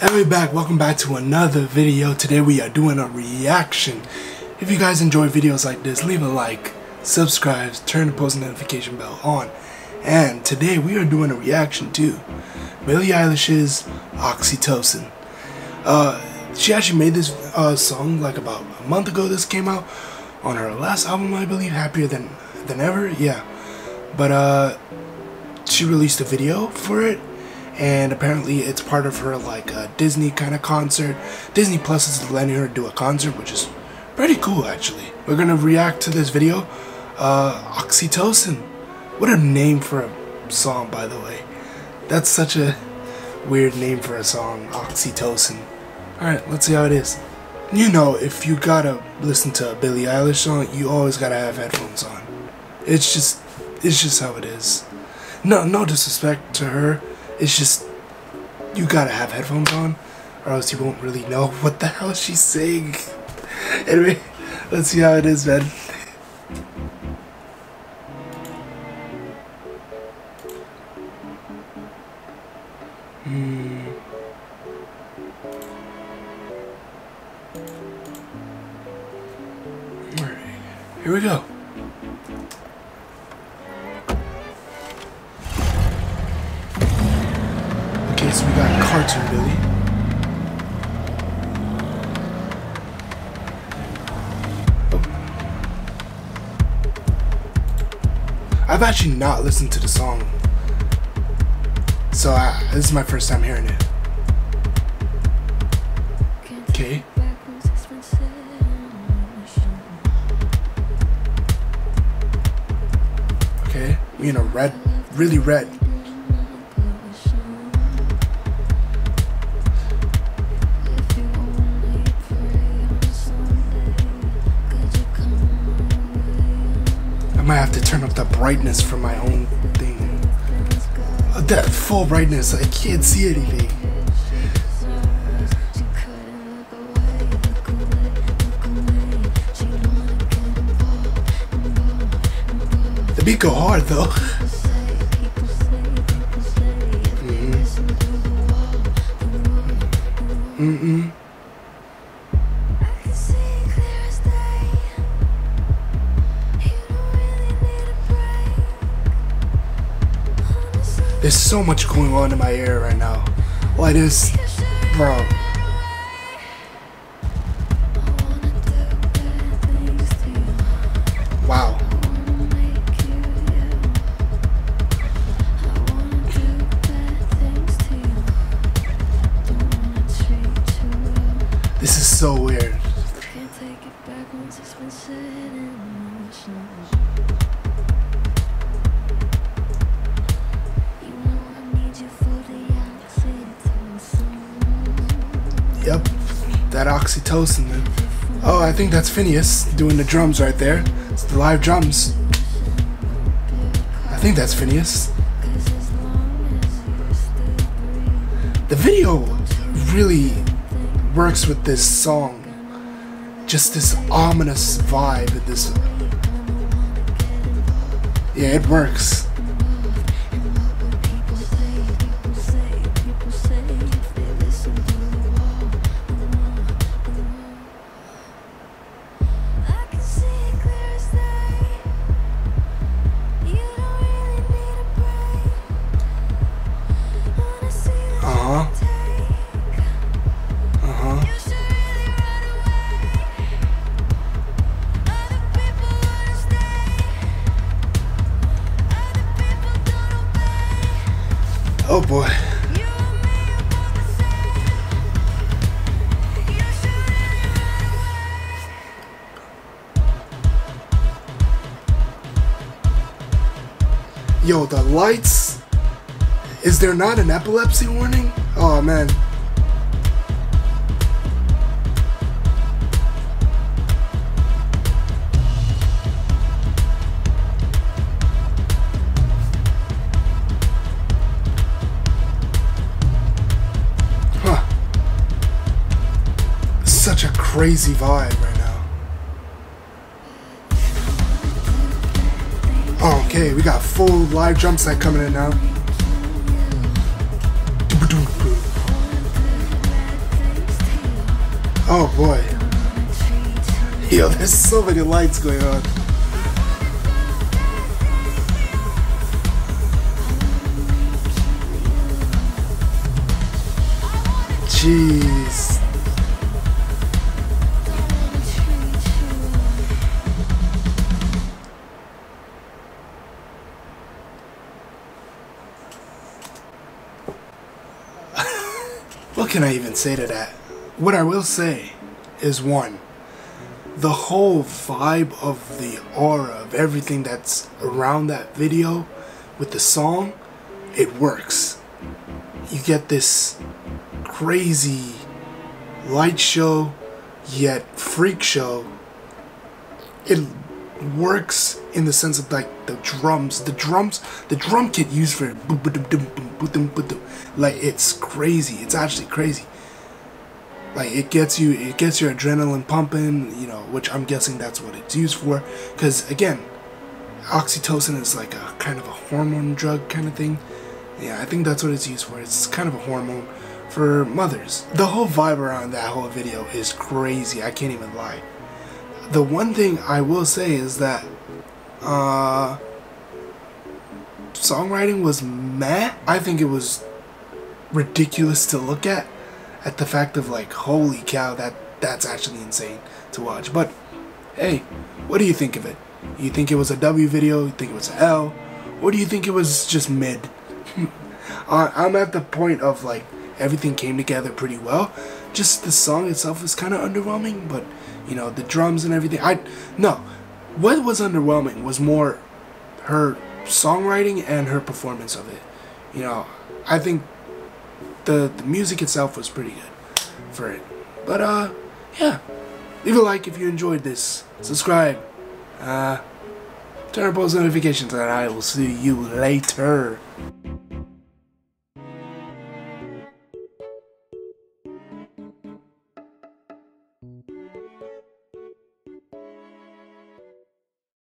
And we're back. Welcome back to another video. Today we are doing a reaction. If you guys enjoy videos like this, leave a like, subscribe, turn the post notification bell on. And today we are doing a reaction to Billie Eilish's Oxytocin. She actually made this song like about a month ago. This came out on her last album, I believe, Happier Than Ever. Yeah. But she released a video for it. And apparently it's part of her like Disney kind of concert. Disney Plus is letting her do a concert, which is pretty cool actually. We're gonna react to this video, Oxytocin. What a name for a song, by the way. That's such a weird name for a song, Oxytocin. All right, let's see how it is. You know, if you gotta listen to a Billie Eilish song, you always gotta have headphones on. It's just how it is. No disrespect to her. It's just, you gotta have headphones on, or else you won't really know what the hell she's saying. Anyway, let's see how it is, man. Alright, here we go. So we got Cartoon Billy. Oh. I've actually not listened to the song, so this is my first time hearing it. Okay. Okay, we in a red, really red. I have to turn up the brightness for my own thing. That full brightness, I can't see anything. The beat go hard though. Mm-mm. There's so much going on in my ear right now. Like this, bro. Wow. This is so weird. Yep, that oxytocin, man. Oh, I think that's Finneas doing the drums right there. It's the live drums. I think that's Finneas. The video really works with this song. Just this ominous vibe in this. Yeah, it works. Oh boy. Yo, the lights. Is there not an epilepsy warning? Oh man. Such a crazy vibe right now. Okay, we got full live drum set coming in now. Oh boy. Yo, there's so many lights going on. Jeez. What can I even say to that? What I will say is, one, the whole vibe of the aura of everything that's around that video with the song, it works. You get this crazy light show, yet freak show. It works in the sense of like the drum kit used for it. Like, it's crazy. It's actually crazy. Like, it gets your adrenaline pumping, you know, which I'm guessing that's what it's used for, because again, oxytocin is like a kind of a hormone drug kind of thing. Yeah, I think that's what it's used for. It's kind of a hormone for mothers. The whole vibe around that whole video is crazy. I can't even lie. The one thing I will say is that songwriting was meh. I think it was ridiculous to look at the fact of like, holy cow, that's actually insane to watch. But hey, what do you think of it? You think it was a W video? You think it was an L? Or do you think it was just mid? I'm at the point of like, everything came together pretty well. Just the song itself is kind of underwhelming, but you know, the drums and everything. What was underwhelming was more her songwriting and her performance of it. You know, I think the music itself was pretty good for it. But yeah, leave a like if you enjoyed this. Subscribe. Turn on post notifications, and I will see you later.